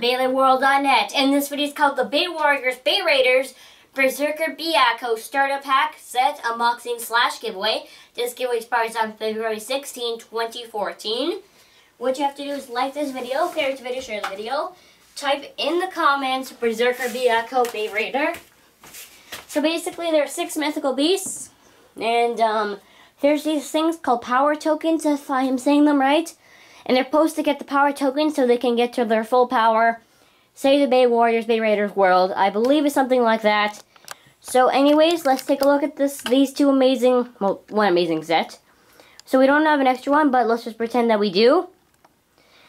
on Beybladeworld.net, and this video is called the BeyWarriors, BeyRaiderz, Berserker Byakko Starter Pack Set Unboxing / Giveaway. This giveaway expires on February 16, 2014. What you have to do is like this video, favorite the video, share the video, type in the comments Berserker Byakko BeyRaider. So basically there are 6 mythical beasts, and there's these things called power tokens, if I am saying them right. And they're supposed to get the power token so they can get to their full power. Save the BeyWarriors, BeyRaiderz world. I believe it's something like that. So anyways, let's take a look at these two amazing, well, one amazing set. So we don't have an extra one, but let's just pretend that we do.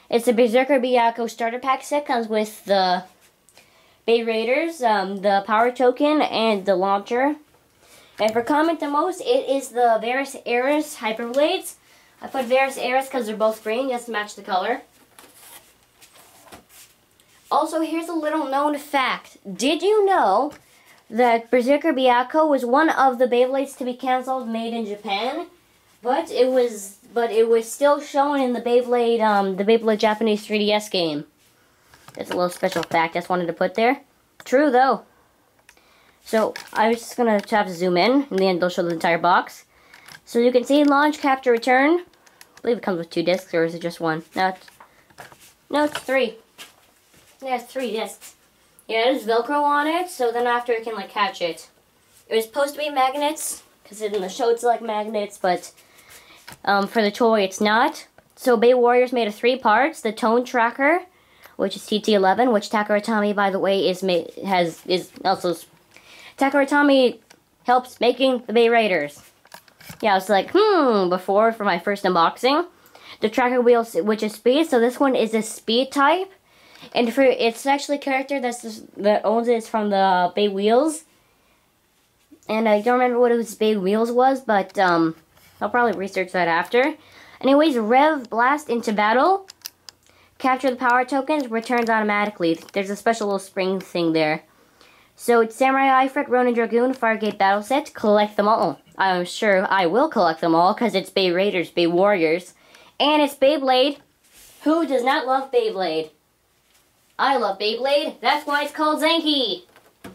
It's the Berserker Byakko Starter Pack set. Comes with the BeyRaiderz, the power token, and the launcher. And for comment the most, it is the Varus Aris Hyperblades. I put Varus Aris because they're both green, just to match the color. Also, here's a little known fact. Did you know that Berserker Byakko was one of the Beyblades to be cancelled made in Japan? But it was still shown in the Beyblade Japanese 3DS game. That's a little special fact I just wanted to put there. True though. So I was just gonna have to zoom in. In the end, they'll show the entire box. So you can see launch, capture, return. I believe it comes with 2 discs, or is it just one? No, it's 3. Yeah, it's 3 discs. Yeah, there's Velcro on it, so then after it can like catch it. It was supposed to be magnets, because in the show it's like magnets, but for the toy it's not. So BeyWarriors made a 3 parts: the Tone Tracker, which is TT11, which Takara Tomy, by the way, is also Takara Tomy helps making the BeyRaiderz. Yeah, I was like, before for my first unboxing. The tracker wheel, which is speed, so this one is a speed type. And for it's actually a character that owns it is from the Bay Wheels. And I don't remember what his Bay Wheels was, but I'll probably research that after. Anyways, rev blast into battle. Capture the power tokens, returns automatically. There's a special little spring thing there. So it's Samurai Ifrit, Ronin Dragoon, Firegate Battle Set. Collect them all. I'm sure I will collect them all because it's BeyRaiderz, BeyWarriors. And it's Beyblade. Who does not love Beyblade? I love Beyblade. That's why it's called Zankye. And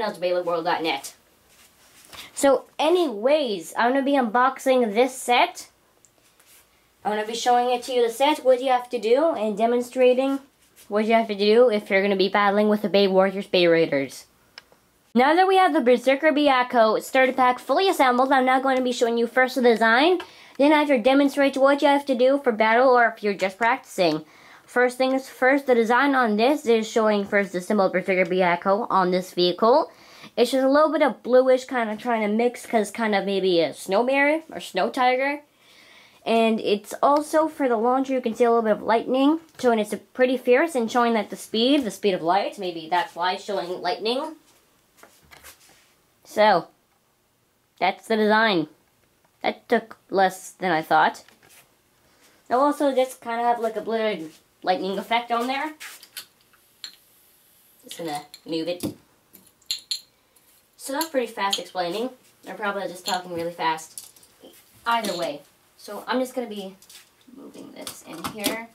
that's Beybladeworld.net. So anyways, I'm going to be unboxing this set. I'm going to be showing it to you, the set, what you have to do, and demonstrating what you have to do if you're going to be battling with the BeyWarriors, BeyRaiderz. Now that we have the Berserker Byakko starter pack fully assembled, I'm now going to be showing you first the design, then after demonstrate what you have to do for battle or if you're just practicing. First things first, the design on this is showing first the symbol of Berserker Byakko on this vehicle. It's just a little bit of bluish, kind of trying to mix, because kind of maybe a snow bear or snow tiger. And it's also for the launcher, you can see a little bit of lightning, showing it's pretty fierce and showing that the speed of light, maybe that's why it's showing lightning. So, that's the design. That took less than I thought. I'll also just kind of have like a blurred lightning effect on there. Just gonna move it. So that's pretty fast explaining. I'm probably just talking really fast. Either way. So I'm just gonna be moving this in here.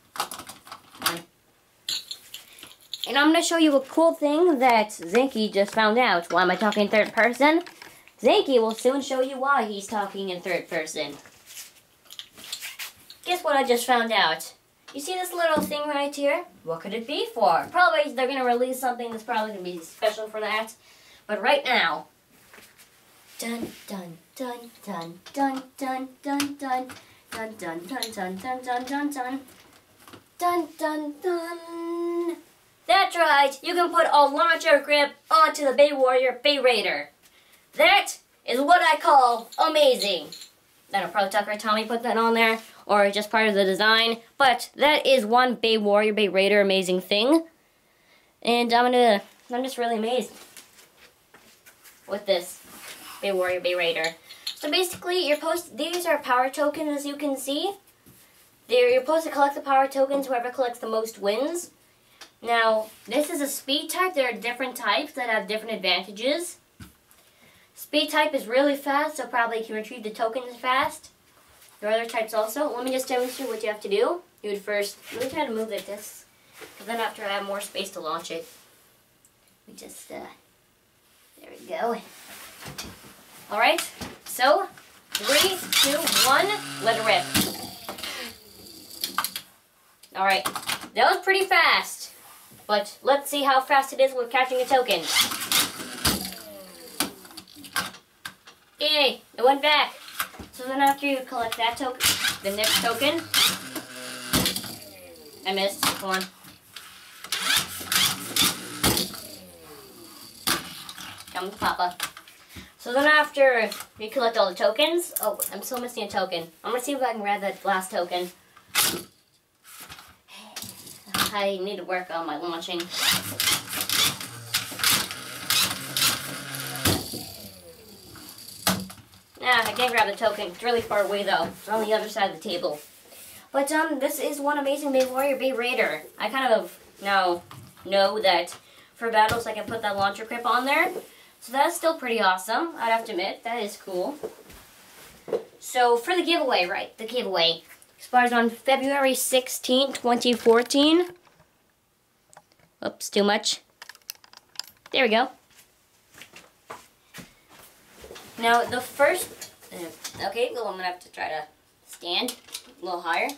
And I'm going to show you a cool thing that Zankye just found out. Why am I talking in third person? Zankye will soon show you why he's talking in third person. Guess what I just found out? You see this little thing right here? What could it be for? Probably they're going to release something that's probably going to be special for that. But right now... Dun dun dun dun dun dun dun dun dun dun dun dun dun dun dun dun dun dun dun. That's right, you can put a launcher grip onto the BeyWarrior, BeyRaider. That is what I call amazing. That'll probably Takara Tomy put that on there, or just part of the design. But that is one BeyWarrior, BeyRaider amazing thing. And I'm just really amazed with this BeyWarrior, BeyRaider. So basically, these are power tokens, as you can see. You're supposed to collect the power tokens, whoever collects the most wins. Now, this is a speed type. There are different types that have different advantages. Speed type is really fast, so probably you can retrieve the tokens fast. There are other types also. Let me just demonstrate what you have to do. You would first, let me try to move this Because then after I have more space to launch it, we just, there we go. Alright, so 3, 2, 1, let it rip. Alright, that was pretty fast. But let's see how fast it is with catching a token. Yay, it went back. So then after you collect that token, the next token. I missed, come on. Come to Papa. So then after you collect all the tokens, oh, I'm still missing a token. I'm gonna see if I can grab that last token. I need to work on my launching. Nah, I can't grab the token. It's really far away though. It's on the other side of the table. But this is one amazing BeyWarrior, BeyRaiderz. I kind of now know that for battles I can put that launcher grip on there. So that's still pretty awesome. I'd have to admit, that is cool. So for the giveaway, right? The giveaway expires on February 16, 2014. Oops, too much. There we go. Now the first, okay, well I'm gonna have to try to stand a little higher.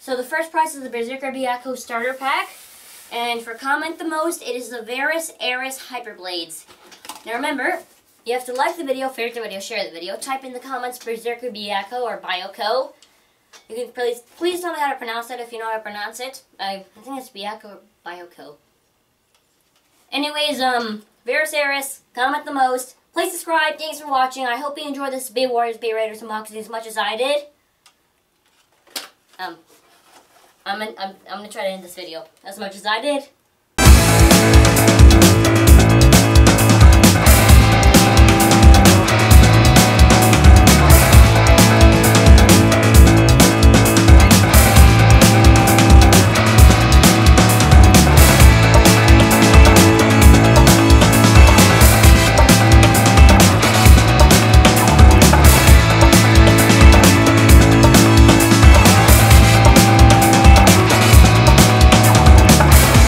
So the first prize is the Berserker Byakko starter pack, and for comment the most, it is the Varus Aris Hyperblades. Now remember, you have to like the video, favorite the video, share the video, type in the comments Berserker Byakko or Byakko. You can please tell me how to pronounce that if you know how to pronounce it. I think it's Byakko or Byakko. Anyways, Varus Aris, comment the most. Please subscribe. Thanks for watching. I hope you enjoyed this BeyWarriors, BeyRaiderz unboxing as much as I did. I'm gonna try to end this video as much as I did.